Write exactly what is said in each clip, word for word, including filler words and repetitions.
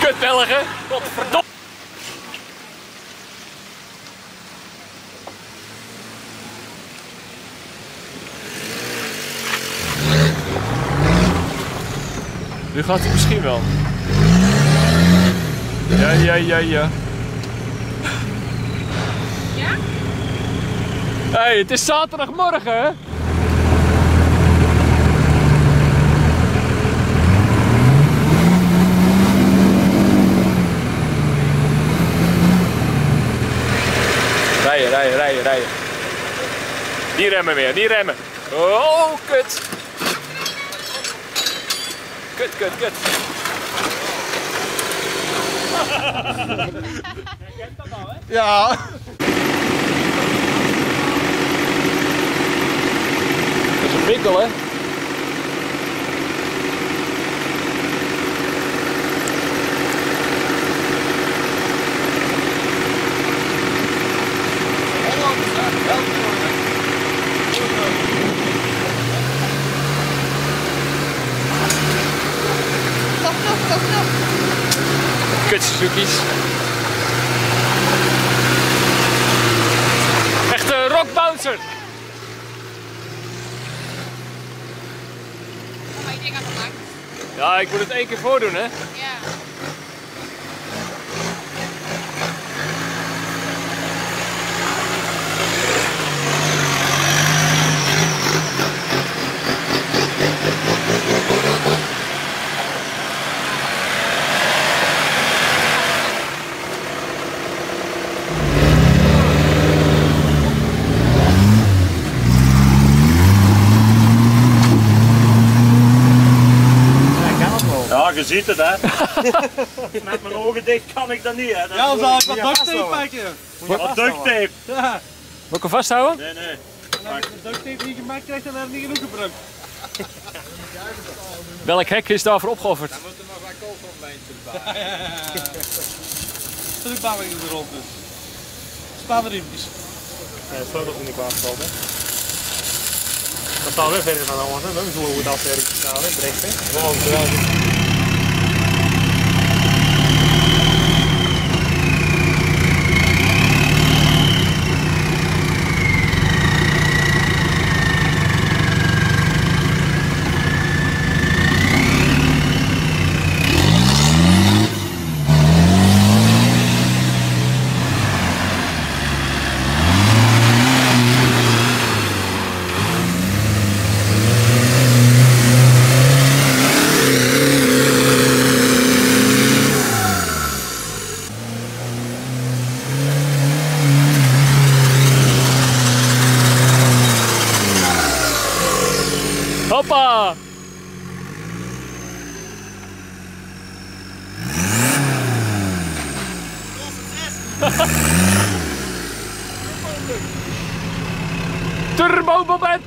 Kut Belgen, wat verdomme. Nu gaat hij misschien wel. Ja, ja, ja, ja. Ja? Hé, hey, het is zaterdagmorgen, hè? Rijden, rijden, rijden, rijden. Die remmen weer, die remmen. Oh, kut. Kut, kut, kut. Je kent dat al, hè? Ja. Dat is een wikkel, hè? Kut Suzuki's. Echte rockbouncer. Kom maar, ik denk aan de lang. Ja, ik moet het één keer voordoen, hè? Ja. Je ziet het, hè? Met mijn ogen dicht kan ik dat niet, hè? Dat ja, dan zal ik wat duct tape maken. Wat duct tape? Ja. Moet ik hem vasthouden? Nee, nee. En als je de duct tape niet gemaakt krijgt, dan heb je niet genoeg gebruikt. Welk hek is daarvoor opgeofferd? Dan moet er nog wat kool van lijntje bij. Terug ik erop dus. Spaar de riempjes. Ja, dat staat nog niet kwaad van, hè? Dat staat weer verder van de andere, dan zullen we dat verder gaan, hè? Direct, hè? Hoppa! Turbo Bobet!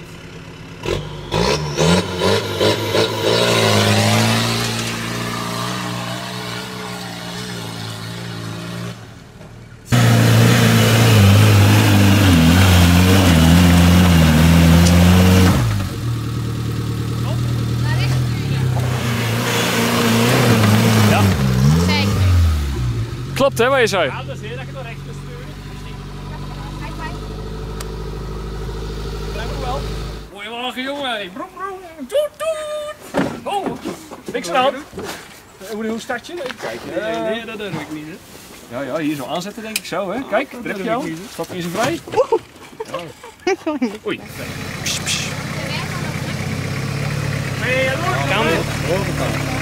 Klopt, hè, waar je zei? Ja, dat is heel dat je door rechts kunt sturen. Kijk, kijk. Blijf me wel. Mooie wagen, jongen. Broem, broem. Doet, doet. Oh, niks aan. Hoe start je? Kijk, nee, nee, dat doe ik niet, hè. Ja, ja, hier zo aanzetten, denk ik zo, hè. Kijk, daar heb je al. Stap je ze vrij. Oei. Psh, psh. Nee, kan dit.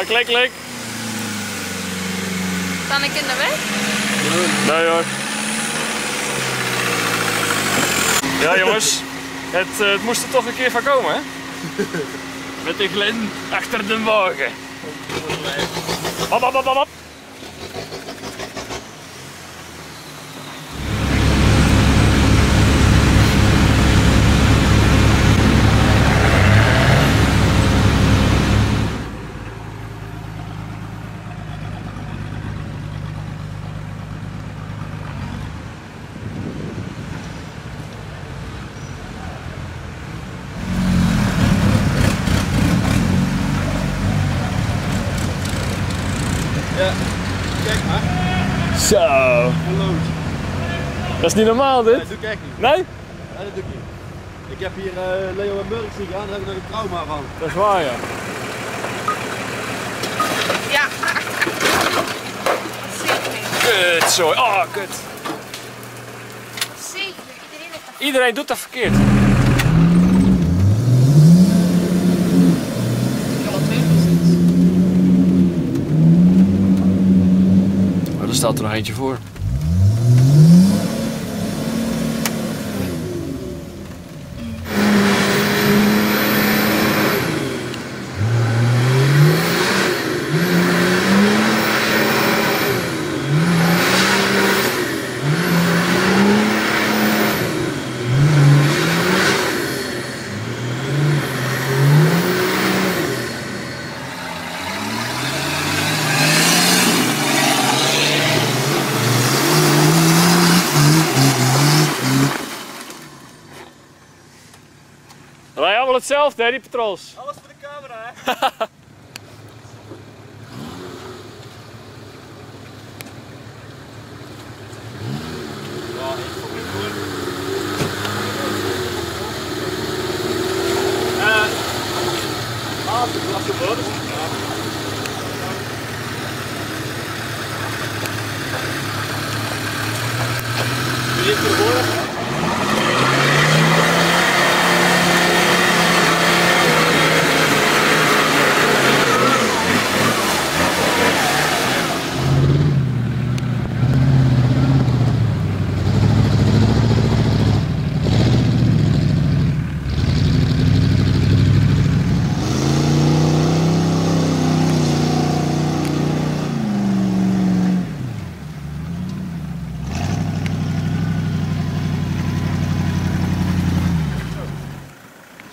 Ja, klik, klik. Kan ik in de weg? Nee hoor. Ja jongens, het, het moest er toch een keer van komen, hè? Met de glin achter de wagen. Hop, hop, hop, hop. Ja, kijk maar. Zo. Dat is niet normaal dit. Nee, dat doe ik echt niet. Nee? Nee, dat doe ik niet. Ik heb hier uh, Leo en Murk zien gaan, daar heb ik nog een trauma van. Dat is waar, ja. Ja. Zeker. Kut, sorry. Oh, kut. Zeker. Iedereen, Iedereen doet dat verkeerd. Er staat er nog eentje voor. Wij allemaal hetzelfde, hè, die patrols. Alles voor de camera, hè? Ja, ik vond het goed. En... Ah, als de bodem zit, ja. Wie heeft ervoor?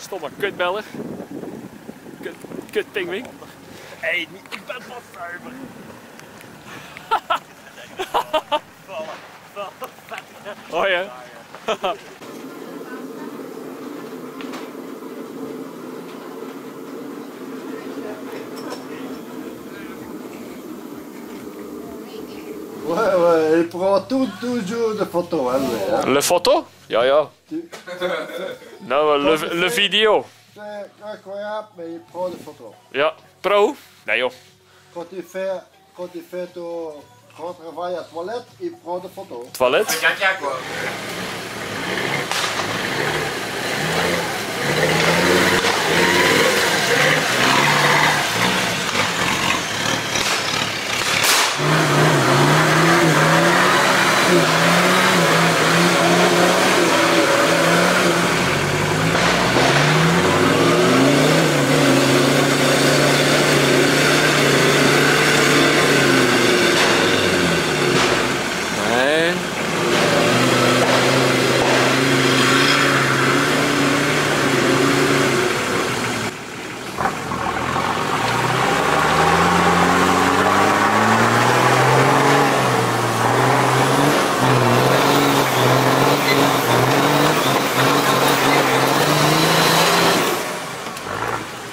Stomme kutbeller. Kut, kut pingwing. Hé, hey, ik ben wat zuiver. Vallen, vallen, vallen. Hoi hè. Ouais, il prend tout, toujours de photo, hein, lui, hein. Le photo? Ja, ja. Nou, uh, le, le video. Incroyable, maar je pro de foto. Ja, pro? Nee joh. Quand tu fais, quand tu fais ton grand travail à toilet, je pro de foto. Toilet? Ja, ja, quoi.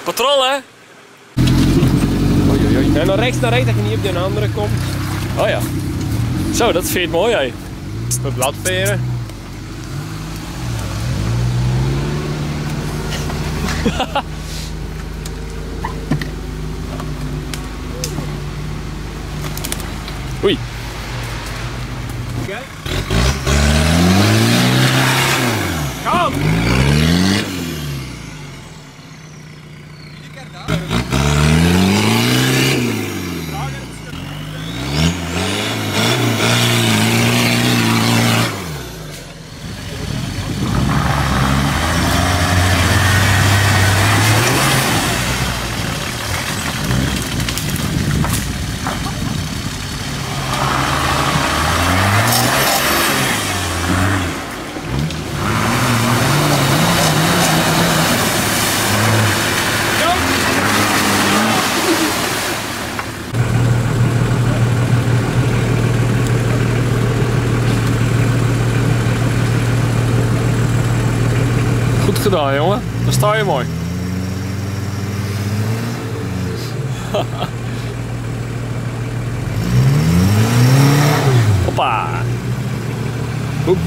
Patrollen! Oei, oei, oei. En dan rechts naar rechts dat je niet op de andere komt. Oh ja. Zo, dat veert mooi hè. Met bladveren. Oei. Oké. Kom! Thank you. Goed gedaan, jongen, daar sta je mooi. Hoppa! Boep.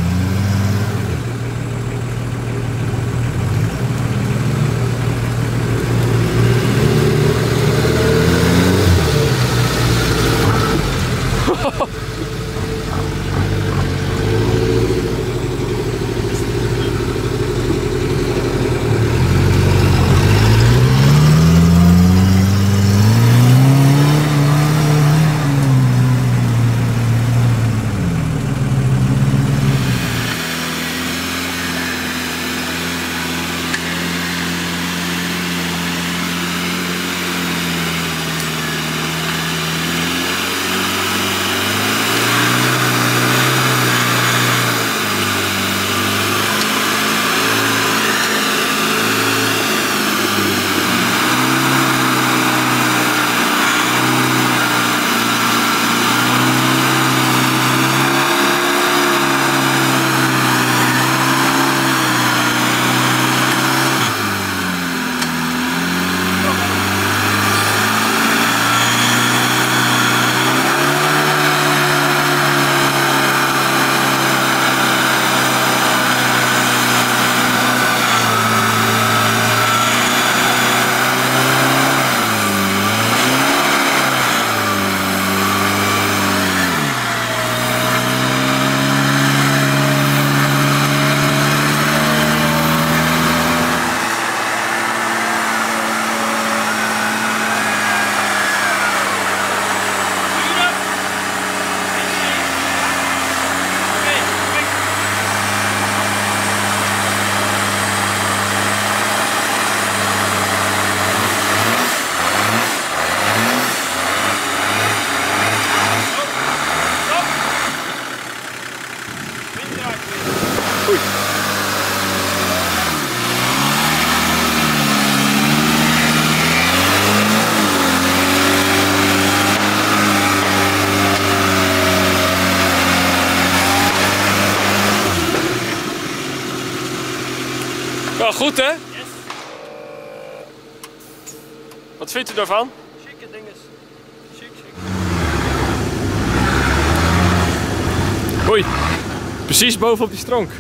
Wel goed, hè? Yes. Wat vindt u daarvan? Chique dinges. Chique, chique. Oei, precies boven op die stronk.